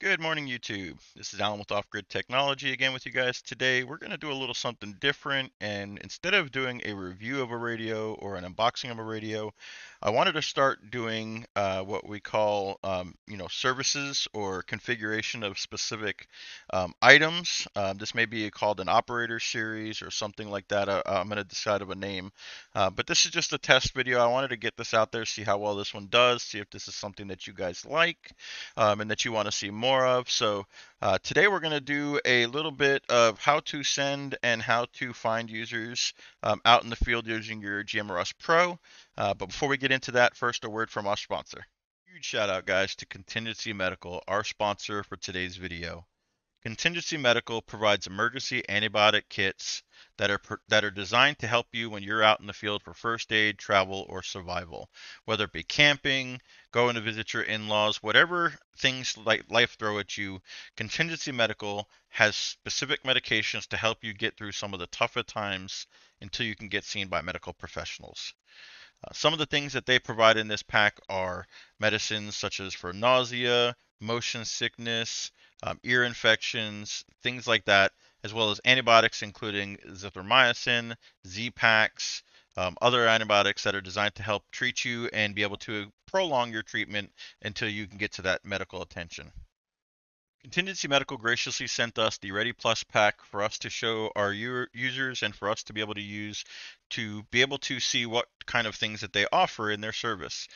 Good morning, YouTube. This is Alan with Off Grid Technology again with you guys. Today we're going to do a little something different, and instead of doing a review of a radio or an unboxing of a radio, I wanted to start doing what we call services or configuration of specific items. This may be called an operator series or something like that. I'm going to decide of a name, but this is just a test video. I wanted to get this out there, see how well this one does, see if this is something that you guys like and that you want to see more of. So today we're going to do a little bit of how to send and how to find users out in the field using your GMRS Pro. But before we get into that, first a word from our sponsor. Huge shout out, guys, to Contingency Medical, our sponsor for today's video. Contingency Medical provides emergency antibiotic kits that are designed to help you when you're out in the field for first aid, travel, or survival. Whether it be camping, going to visit your in-laws, whatever things like life throw at you, Contingency Medical has specific medications to help you get through some of the tougher times until you can get seen by medical professionals. Some of the things that they provide in this pack are medicines such as for nausea, motion sickness, ear infections, things like that, as well as antibiotics including zithromycin, Z-Packs, other antibiotics that are designed to help treat you and be able to prolong your treatment until you can get to that medical attention. Contingency Medical graciously sent us the Ready Plus pack for us to show our users and for us to be able to use to be able to see what kind of things that they offer in their service.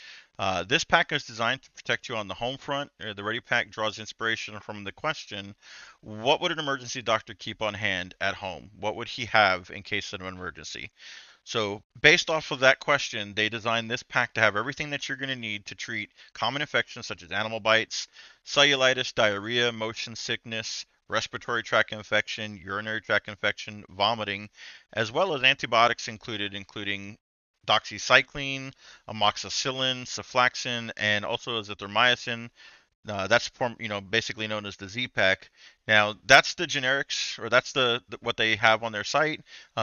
This pack is designed to protect you on the home front. The Ready Pack draws inspiration from the question, what would an emergency doctor keep on hand at home? What would he have in case of an emergency? So based off of that question, they designed this pack to have everything that you're going to need to treat common infections such as animal bites, cellulitis, diarrhea, motion sickness, respiratory tract infection, urinary tract infection, vomiting, as well as antibiotics including doxycycline, amoxicillin, cephalexin, and also azithromycin. That's basically known as the Z-Pack. Now that's the generics, or that's the what they have on their site.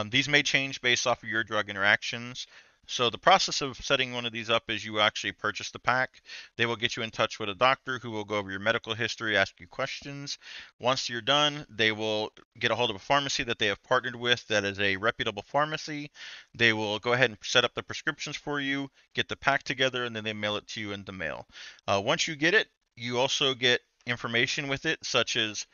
These may change based off of your drug interactions. So the process of setting one of these up is you actually purchase the pack. They will get you in touch with a doctor who will go over your medical history, ask you questions. Once you're done, they will get a hold of a pharmacy that they have partnered with that is a reputable pharmacy. They will go ahead and set up the prescriptions for you, get the pack together, and then they mail it to you in the mail. Once you get it, you also get information with it, such as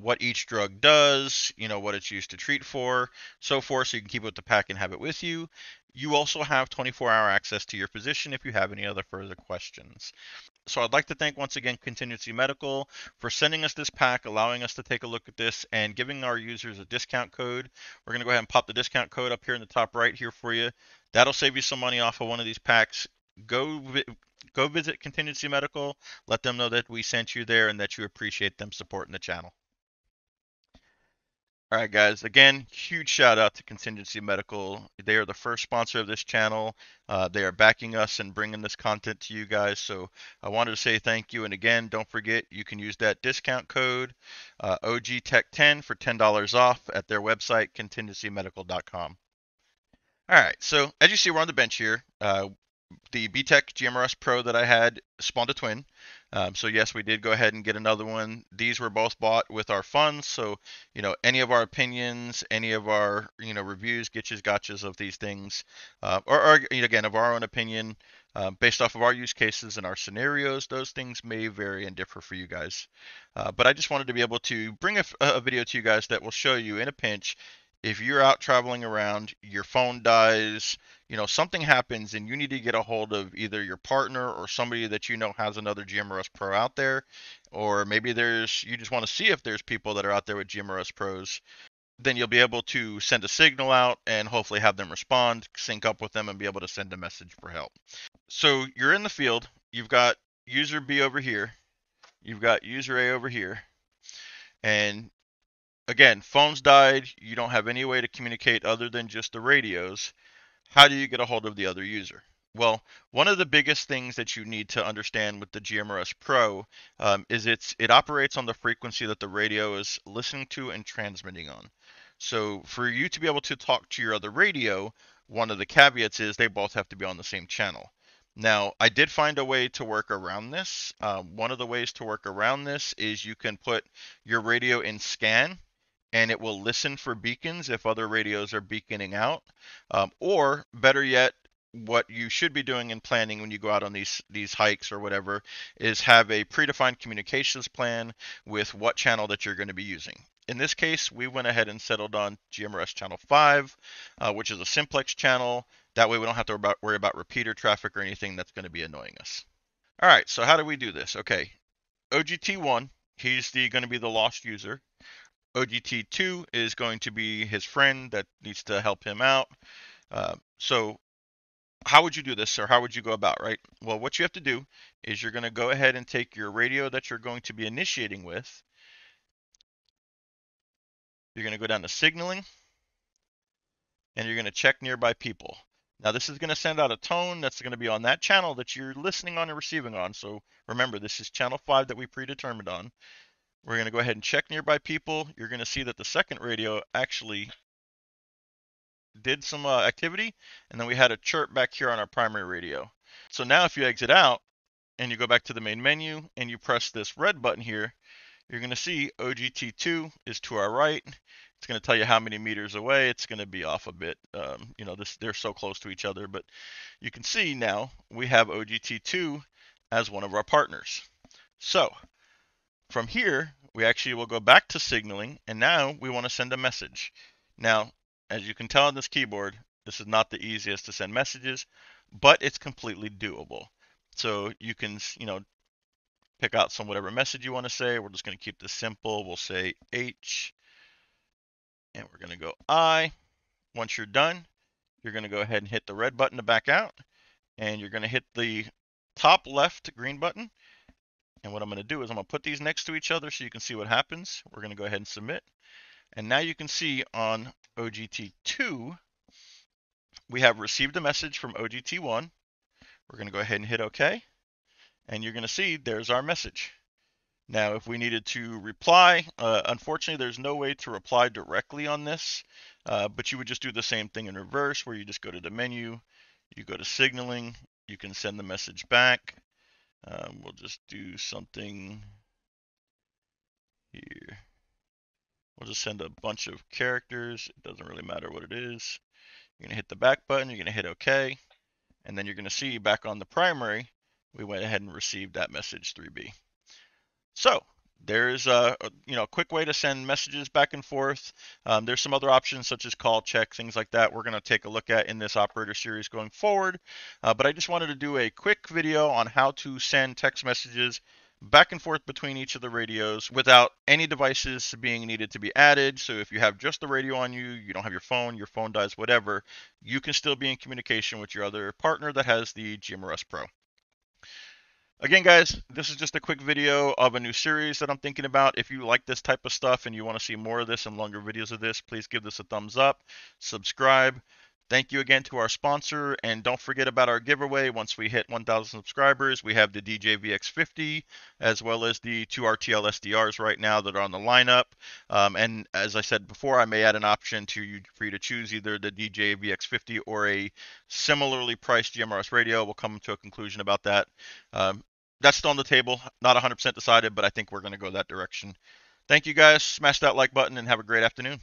what each drug does, what it's used to treat for, so forth, so you can keep it with the pack and have it with you. You also have 24-hour access to your physician if you have any other further questions. So I'd like to thank once again Contingency Medical for sending us this pack, allowing us to take a look at this, and giving our users a discount code. We're going to go ahead and pop the discount code up here in the top right here for you. That'll save you some money off of one of these packs. Go visit Contingency Medical. Let them know that we sent you there and that you appreciate them supporting the channel. All right, guys, again, huge shout out to Contingency Medical. They are the first sponsor of this channel. They are backing us and bringing this content to you guys. So I wanted to say thank you. And again, don't forget, you can use that discount code OGTech10 for $10 off at their website, contingencymedical.com. All right, so as you see, we're on the bench here. The BTECH GMRS Pro that I had spawned a twin. So yes, we did go ahead and get another one. These were both bought with our funds. So, any of our opinions, any of our, reviews, gotchas of these things, or again, of our own opinion, based off of our use cases and our scenarios, those things may vary and differ for you guys. But I just wanted to be able to bring a video to you guys that will show you in a pinch, if you're out traveling around, your phone dies, something happens and you need to get a hold of either your partner or somebody that has another GMRS Pro out there, or maybe you just want to see if there's people that are out there with GMRS Pros, then you'll be able to send a signal out and hopefully have them respond, sync up with them, and be able to send a message for help. So you're in the field, you've got user B over here, you've got user A over here, and again, phones died, you don't have any way to communicate other than just the radios. How do you get a hold of the other user? Well, one of the biggest things that you need to understand with the GMRS Pro is it operates on the frequency that the radio is listening to and transmitting on. So for you to be able to talk to your other radio, one of the caveats is they both have to be on the same channel. Now, I did find a way to work around this. One of the ways to work around this is you can put your radio in scan and it will listen for beacons if other radios are beaconing out. Or better yet, what you should be doing in planning when you go out on these hikes or whatever is have a predefined communications plan with what channel that you're going to be using. In this case, we went ahead and settled on GMRS channel 5, which is a simplex channel. That way we don't have to worry about repeater traffic or anything that's going to be annoying us. All right, so how do we do this? Okay, OGT1, he's going to be the lost user. OGT2 is going to be his friend that needs to help him out. So how would you do this, or how would you go about, right? Well, what you have to do is you're going to go ahead and take your radio that you're going to be initiating with. You're going to go down to signaling, and you're going to check nearby people. Now, this is going to send out a tone that's going to be on that channel that you're listening on and receiving on. So remember, this is channel 5 that we predetermined on. We're going to go ahead and check nearby people. You're going to see that the second radio actually did some activity, and then we had a chirp back here on our primary radio. So now if you exit out and you go back to the main menu and you press this red button here, you're going to see OGT2 is to our right. It's going to tell you how many meters away. It's going to be off a bit. You know, they're so close to each other, but you can see now we have OGT2 as one of our partners. So from here, we actually will go back to signaling, and now we want to send a message. Now, as you can tell on this keyboard, this is not the easiest to send messages, but it's completely doable. So you can, you know, pick out some whatever message you want to say. We're just going to keep this simple. We'll say H. And we're going to go I. Once you're done, you're going to go ahead and hit the red button to back out. And you're going to hit the top left green button. And what I'm going to do is I'm going to put these next to each other so you can see what happens. We're going to go ahead and submit. And now you can see on OGT2, we have received a message from OGT1. We're going to go ahead and hit OK. And you're going to see there's our message. Now, if we needed to reply, unfortunately, there's no way to reply directly on this, but you would just do the same thing in reverse, where you just go to the menu, you go to signaling, you can send the message back. We'll just do something here. We'll just send a bunch of characters. It doesn't really matter what it is. You're going to hit the back button, you're going to hit OK, and then you're going to see back on the primary, we went ahead and received that message 3B. So there's a quick way to send messages back and forth. There's some other options such as call, check, things like that we're going to take a look at in this operator series going forward. But I just wanted to do a quick video on how to send text messages back and forth between each of the radios without any devices being needed to be added. So if you have just the radio on you, you don't have your phone dies, whatever, you can still be in communication with your other partner that has the GMRS Pro. Again, guys, this is just a quick video of a new series that I'm thinking about. If you like this type of stuff and you want to see more of this and longer videos of this, please give this a thumbs up, subscribe. Thank you again to our sponsor, and don't forget about our giveaway. Once we hit 1,000 subscribers, we have the DJ VX50 as well as the 2 RTL SDRs right now that are on the lineup. And as I said before, I may add an option for you to choose either the DJ VX50 or a similarly priced GMRS radio. We'll come to a conclusion about that. That's still on the table, not 100% decided, but I think we're going to go that direction. Thank you guys. Smash that like button and have a great afternoon.